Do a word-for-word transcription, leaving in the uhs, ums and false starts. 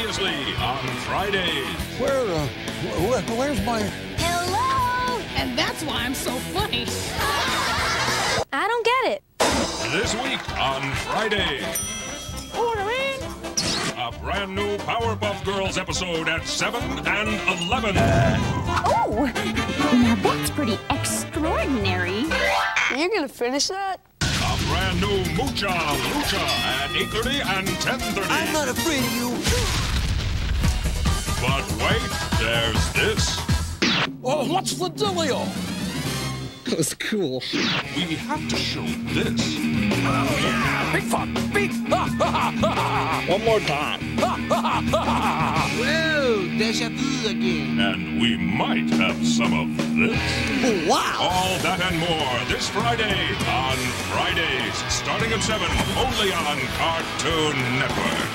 simultaneously on Fridays. Where, uh, where, where's my... Hello! And that's why I'm so funny. I don't get it. This week on Friday. Order in. A brand new Powerpuff Girls episode at seven and eleven. Oh, now that's pretty extraordinary. You're gonna finish that? A brand new Mucha Lucha at eight thirty and ten thirty. I'm not afraid of you. But wait, there's this. Oh, what's the dealio? That was cool. We have to show this. Oh, yeah. Big fun. Big. One more time. Whoa, deja vu again. And we might have some of this. Wow. All that and more this Friday on Fridays, starting at seven, only on Cartoon Network.